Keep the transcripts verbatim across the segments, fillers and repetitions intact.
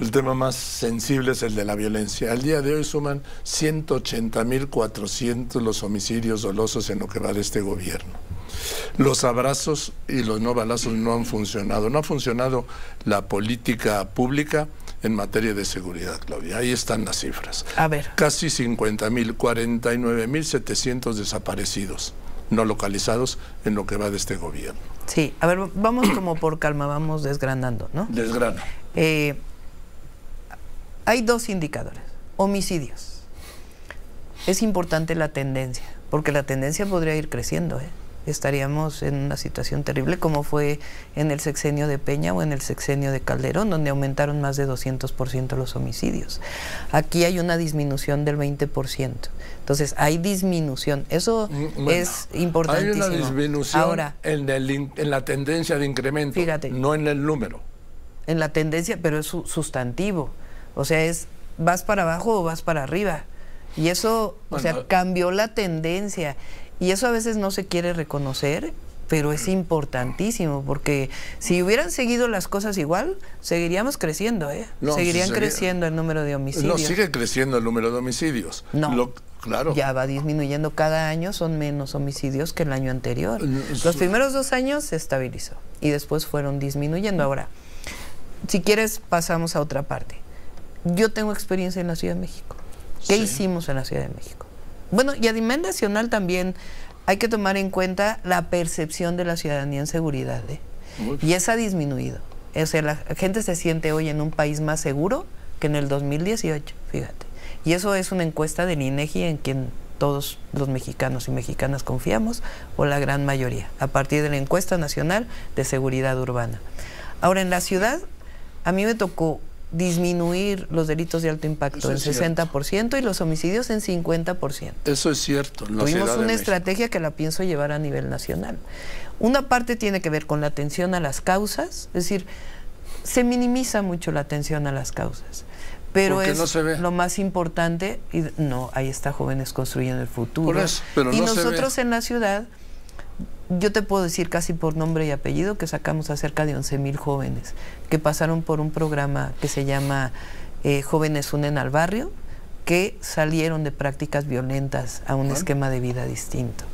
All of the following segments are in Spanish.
El tema más sensible es el de la violencia. Al día de hoy suman ciento ochenta mil cuatrocientos los homicidios dolosos en lo que va de este gobierno. Los abrazos y los no balazos no han funcionado. No ha funcionado la política pública en materia de seguridad, Claudia. Ahí están las cifras. A ver. Casi cincuenta mil, cuarenta y nueve mil setecientos desaparecidos, no localizados en lo que va de este gobierno. Sí, a ver, vamos como por calma, vamos desgranando, ¿no? Desgrano. Eh... Hay dos indicadores, homicidios. Es importante la tendencia, porque la tendencia podría ir creciendo, ¿eh? Estaríamos en una situación terrible como fue en el sexenio de Peña o en el sexenio de Calderón, donde aumentaron más de doscientos por ciento los homicidios. Aquí hay una disminución del veinte por ciento. Entonces, hay disminución. Eso bueno, es importantísimo. Hay una disminución ahora, en, el, en la tendencia de incremento, fíjate, no en el número. En la tendencia, pero es sustantivo. O sea, es vas para abajo o vas para arriba. Y eso, bueno, o sea, cambió la tendencia. Y eso a veces no se quiere reconocer, pero es importantísimo, porque si hubieran seguido las cosas igual, seguiríamos creciendo, ¿eh? No, Seguirían si seguir... creciendo el número de homicidios. No, sigue creciendo el número de homicidios. No. Lo... Claro. Ya va disminuyendo cada año, son menos homicidios que el año anterior. Los primeros dos años se estabilizó y después fueron disminuyendo. Ahora, si quieres, pasamos a otra parte. Yo tengo experiencia en la Ciudad de México. ¿Qué sí. hicimos en la Ciudad de México? Bueno, y a nivel nacional también hay que tomar en cuenta la percepción de la ciudadanía en seguridad, ¿eh? Y esa ha disminuido. O sea, la gente se siente hoy en un país más seguro que en el dos mil dieciocho, fíjate. Y eso es una encuesta del I N E G I en quien todos los mexicanos y mexicanas confiamos, o la gran mayoría, a partir de la encuesta nacional de seguridad urbana. Ahora, en la ciudad, a mí me tocó disminuir los delitos de alto impacto en sesenta por ciento y los homicidios en cincuenta por ciento. Eso es cierto. Tuvimos una estrategia que la pienso llevar a nivel nacional. Una parte tiene que ver con la atención a las causas, es decir, se minimiza mucho la atención a las causas, pero es lo más importante. Y no, ahí está Jóvenes Construyendo el Futuro. Y nosotros en la ciudad, yo te puedo decir casi por nombre y apellido que sacamos a cerca de once mil jóvenes que pasaron por un programa que se llama eh, Jóvenes Unen al Barrio, que salieron de prácticas violentas a un esquema de vida distinto.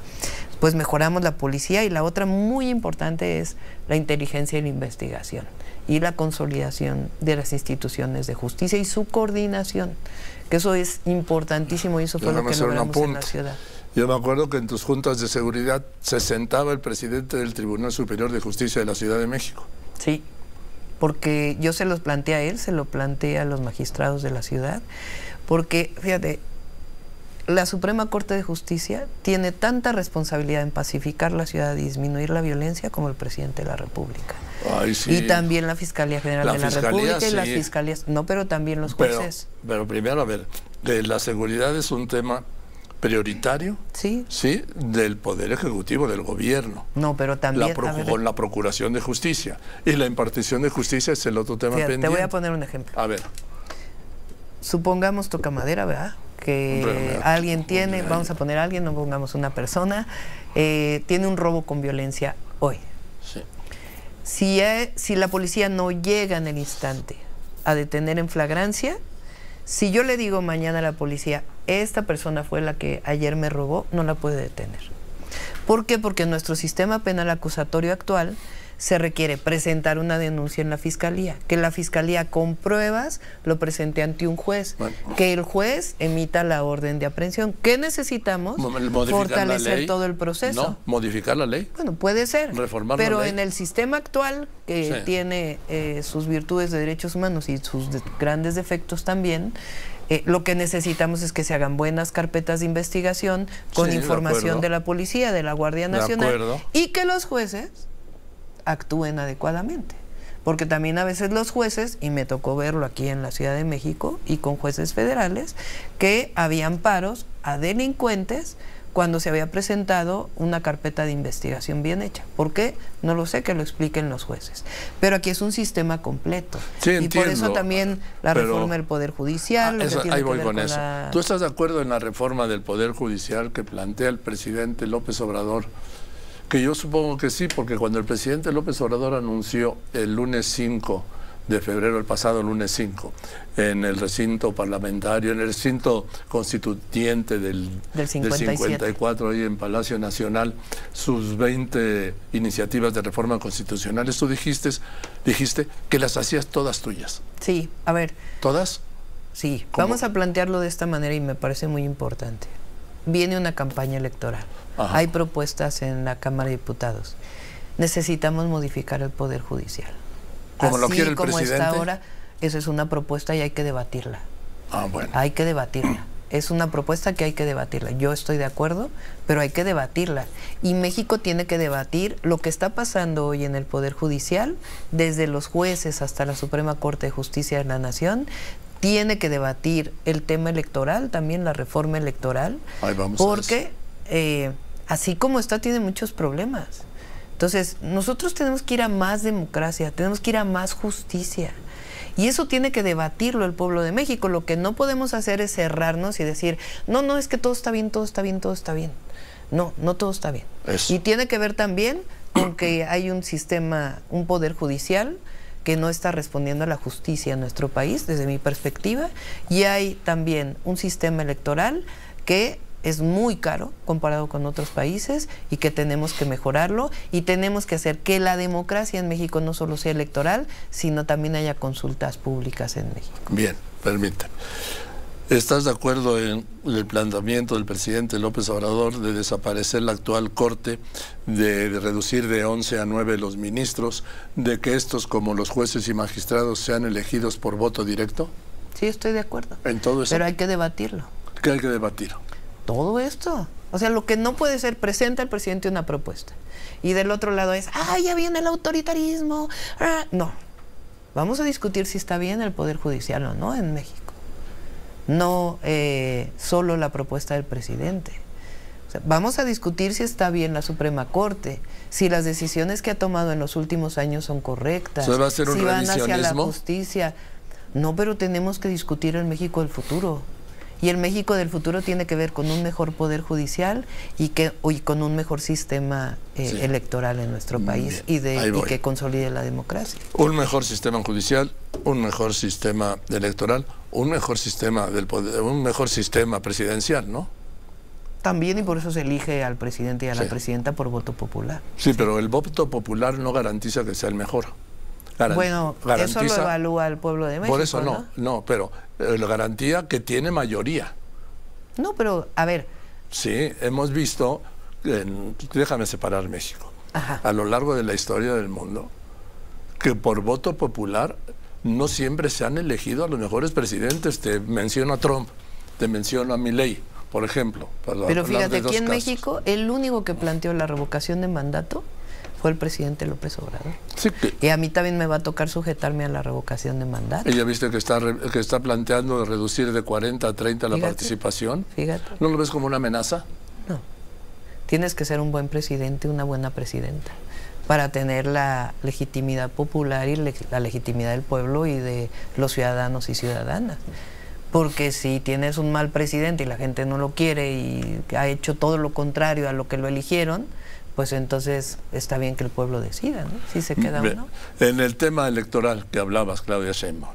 Pues mejoramos la policía, y la otra muy importante es la inteligencia y la investigación y la consolidación de las instituciones de justicia y su coordinación, que eso es importantísimo, y eso fue lo que logramos en la ciudad. Yo me acuerdo que en tus juntas de seguridad se sentaba el presidente del Tribunal Superior de Justicia de la Ciudad de México. Sí, porque yo se los planteé a él, se lo planteé a los magistrados de la ciudad, porque, fíjate, la Suprema Corte de Justicia tiene tanta responsabilidad en pacificar la ciudad y disminuir la violencia como el presidente de la República. Ay, sí. Y también la Fiscalía General la de la Fiscalía, República sí. y las fiscalías, no, pero también los jueces. Pero, pero primero, a ver, de la seguridad es un tema prioritario, sí, sí, del Poder Ejecutivo, del gobierno. No, pero también la pro, con la procuración de justicia, y la impartición de justicia es el otro tema. Fíjate, pendiente. Te voy a poner un ejemplo. A ver, supongamos, toca madera, ¿verdad? Que Realmente. alguien tiene, Realmente. vamos a poner a alguien, no pongamos una persona, eh, tiene un robo con violencia hoy. Sí. Si, eh, si la policía no llega en el instante a detener en flagrancia, si yo le digo mañana a la policía, esta persona fue la que ayer me robó, no la puede detener. ¿Por qué? Porque en nuestro sistema penal acusatorio actual se requiere presentar una denuncia en la fiscalía, que la fiscalía con pruebas lo presente ante un juez, bueno, que el juez emita la orden de aprehensión. ¿Qué necesitamos? Fortalecer todo el proceso. No, modificar la ley. Bueno, puede ser. Reformar la ley. Pero en el sistema actual, que sí. tiene eh, sus virtudes de derechos humanos y sus de grandes defectos también, Eh, lo que necesitamos es que se hagan buenas carpetas de investigación con sí, información de, de la policía, de la Guardia Nacional, y que los jueces actúen adecuadamente, porque también a veces los jueces, y me tocó verlo aquí en la Ciudad de México y con jueces federales, que había amparos a delincuentes cuando se había presentado una carpeta de investigación bien hecha. ¿Por qué? No lo sé, que lo expliquen los jueces. Pero aquí es un sistema completo. Sí, y entiendo, por eso también la reforma del Poder Judicial. Eso, ahí voy con, con eso. La... ¿Tú estás de acuerdo en la reforma del Poder Judicial que plantea el presidente López Obrador? Que yo supongo que sí, porque cuando el presidente López Obrador anunció el lunes cinco de febrero, el pasado lunes cinco, en el recinto parlamentario, en el recinto constituyente del, del cincuenta y cuatro, ahí en Palacio Nacional, sus veinte iniciativas de reforma constitucional. Tú dijiste, dijiste que las hacías todas tuyas. Sí, a ver. ¿Todas? Sí, ¿cómo? Vamos a plantearlo de esta manera y me parece muy importante. Viene una campaña electoral. Ajá. Hay propuestas en la Cámara de Diputados. Necesitamos modificar el Poder Judicial. Como lo quiere el presidente. Así como está ahora, esa es una propuesta y hay que debatirla. Ah, bueno. Hay que debatirla. Es una propuesta que hay que debatirla. Yo estoy de acuerdo, pero hay que debatirla. Y México tiene que debatir lo que está pasando hoy en el Poder Judicial, desde los jueces hasta la Suprema Corte de Justicia de la Nación. Tiene que debatir el tema electoral, también la reforma electoral. Ahí vamos, porque eh, así como está, tiene muchos problemas. Entonces, nosotros tenemos que ir a más democracia, tenemos que ir a más justicia. Y eso tiene que debatirlo el pueblo de México. Lo que no podemos hacer es cerrarnos y decir, no, no, es que todo está bien, todo está bien, todo está bien. No, no todo está bien. Eso. Y tiene que ver también con que hay un sistema, un poder judicial que no está respondiendo a la justicia en nuestro país, desde mi perspectiva. Y hay también un sistema electoral que es muy caro comparado con otros países y que tenemos que mejorarlo, y tenemos que hacer que la democracia en México no solo sea electoral, sino también haya consultas públicas en México. Bien, permítame. ¿Estás de acuerdo en el planteamiento del presidente López Obrador de desaparecer la actual corte, de, de reducir de once a nueve los ministros, de que estos, como los jueces y magistrados, sean elegidos por voto directo? Sí, estoy de acuerdo. ¿En todo eso? Pero hay que debatirlo. ¿Qué hay que debatir? Todo esto. O sea, lo que no puede ser, presenta el presidente una propuesta y del otro lado es, ah, ya viene el autoritarismo. Ah, no. Vamos a discutir si está bien el Poder Judicial o no en México. No eh, solo la propuesta del presidente. O sea, vamos a discutir si está bien la Suprema Corte, si las decisiones que ha tomado en los últimos años son correctas, ¿se va a hacer un si van hacia la justicia? No, pero tenemos que discutir el México del futuro. Y el México del futuro tiene que ver con un mejor poder judicial y que y con un mejor sistema eh, sí. electoral en nuestro país y, de, y que consolide la democracia. Un mejor sistema judicial, un mejor sistema electoral, un mejor sistema del poder, un mejor sistema presidencial, ¿no? También, y por eso se elige al presidente y a la sí. presidenta por voto popular. Sí, sí, pero el voto popular no garantiza que sea el mejor. Garant, bueno, eso lo evalúa el pueblo de México. Por eso no, no, no pero eh, la garantía que tiene mayoría. No, pero a ver. Sí, hemos visto, en, déjame separar México, ajá, a lo largo de la historia del mundo, que por voto popular no siempre se han elegido a los mejores presidentes. Te menciono a Trump, te menciono a Milei, por ejemplo. Para pero fíjate, aquí en casos. México, el único que planteó la revocación de mandato fue el presidente López Obrador. Sí, que, y a mí también me va a tocar sujetarme a la revocación de mandato. ¿Ya viste que está, que está planteando reducir de cuarenta a treinta la fíjate, participación? Fíjate. ¿No lo ves como una amenaza? No. Tienes que ser un buen presidente, una buena presidenta, para tener la legitimidad popular y le, la legitimidad del pueblo y de los ciudadanos y ciudadanas. Porque si tienes un mal presidente y la gente no lo quiere y ha hecho todo lo contrario a lo que lo eligieron, pues entonces está bien que el pueblo decida, ¿no? Si se queda o no. En el tema electoral que hablabas, Claudia Sheinbaum,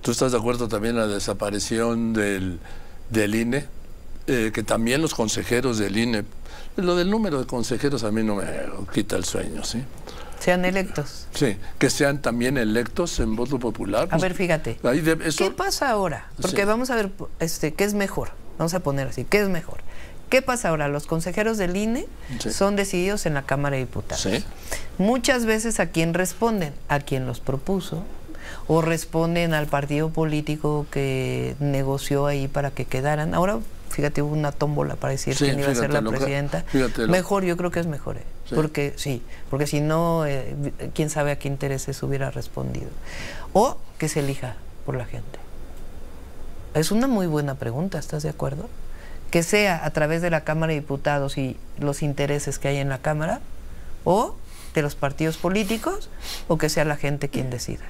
¿tú estás de acuerdo también en la desaparición del, del I N E? Eh, que también los consejeros del I N E, lo del número de consejeros a mí no me quita el sueño, ¿sí? Sean electos. Sí, que sean también electos en voto popular. Pues, a ver, fíjate, ahí de, eso... ¿qué pasa ahora? Porque sí. vamos a ver este, qué es mejor, vamos a poner así, ¿qué es mejor? ¿Qué pasa ahora? Los consejeros del I N E sí. son decididos en la Cámara de Diputados. Sí. Muchas veces, ¿a quién responden? A quien los propuso, o responden al partido político que negoció ahí para que quedaran. Ahora, fíjate, hubo una tómbola para decir sí, quién iba a ser la presidenta. Lo... Mejor, yo creo que es mejor. Eh, sí. Porque sí, porque si no, eh, quién sabe a qué intereses hubiera respondido. O que se elija por la gente. Es una muy buena pregunta, ¿estás de acuerdo? Que sea a través de la Cámara de Diputados y los intereses que hay en la Cámara, o de los partidos políticos, o que sea la gente quien decida.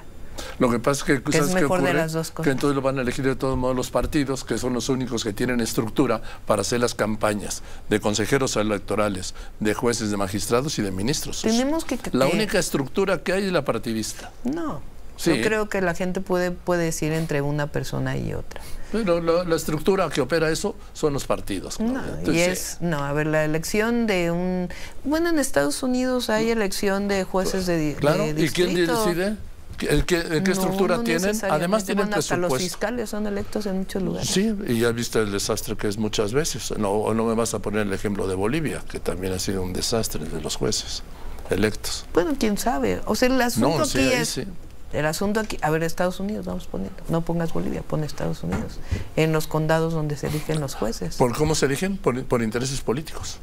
Lo que pasa es que, ¿sabes qué ocurre? De las dos cosas. Que entonces lo van a elegir de todos modos los partidos, que son los únicos que tienen estructura para hacer las campañas de consejeros electorales, de jueces, de magistrados y de ministros. Tenemos que... La única estructura que hay es la partidista. No. Sí. Yo creo que la gente puede, puede decir entre una persona y otra. Pero la, la estructura que opera eso son los partidos. No, Entonces, y es, no, a ver, la elección de un... Bueno, en Estados Unidos hay elección de jueces de, claro, de distrito. ¿Y quién decide? ¿El que, el qué no, estructura no tienen? Además tienen bueno, hasta presupuesto. Los fiscales son electos en muchos lugares. Sí, y ya viste el desastre que es muchas veces. No, no me vas a poner el ejemplo de Bolivia, que también ha sido un desastre de los jueces electos. Bueno, quién sabe. O sea, el asunto no, sí, aquí es... Sí. El asunto aquí, a ver, Estados Unidos, vamos poniendo, no pongas Bolivia, pon Estados Unidos, en los condados donde se eligen los jueces. ¿Por cómo se eligen? Por, por intereses políticos.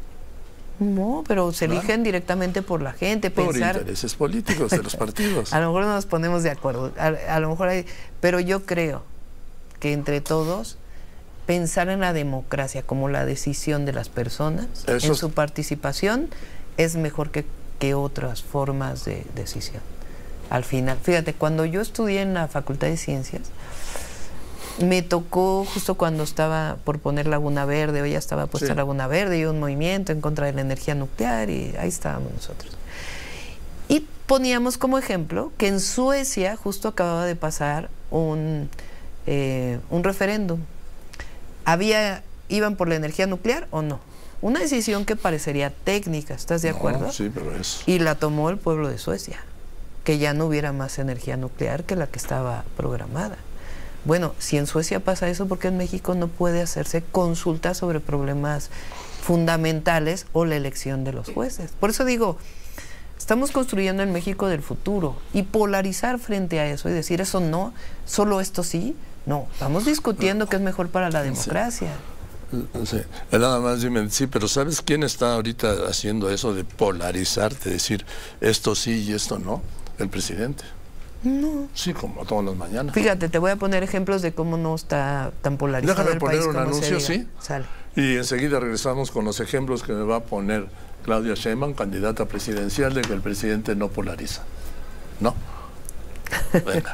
No, pero se eligen claro. directamente por la gente. Por pensar... intereses políticos de los partidos. A lo mejor no nos ponemos de acuerdo, a, a lo mejor hay... Pero yo creo que entre todos, pensar en la democracia como la decisión de las personas, Eso... en su participación, es mejor que, que otras formas de decisión. Al final, fíjate, cuando yo estudié en la Facultad de Ciencias, me tocó justo cuando estaba por poner Laguna Verde, o ya estaba puesta sí. Laguna Verde, y un movimiento en contra de la energía nuclear, y ahí estábamos nosotros. Y poníamos como ejemplo que en Suecia justo acababa de pasar un, eh, un referéndum. Había, ¿iban por la energía nuclear o no? Una decisión que parecería técnica, ¿estás de acuerdo? No, sí, pero es... Y la tomó el pueblo de Suecia. Que ya no hubiera más energía nuclear que la que estaba programada. Bueno, si en Suecia pasa eso, ¿por qué en México no puede hacerse consulta sobre problemas fundamentales o la elección de los jueces? Por eso digo, estamos construyendo el México del futuro y polarizar frente a eso y decir eso no, solo esto sí, no, estamos discutiendo qué es mejor para la democracia. Sí. Nada más dime, sí, pero ¿sabes quién está ahorita haciendo eso de polarizarte, decir esto sí y esto no? El presidente. No. Sí, como todas las mañanas. Fíjate, te voy a poner ejemplos de cómo no está tan polarizado Déjame el país. Déjame poner un anuncio, sí. Sale. Y enseguida regresamos con los ejemplos que me va a poner Claudia Sheinbaum, candidata presidencial, de que el presidente no polariza. ¿No? Venga.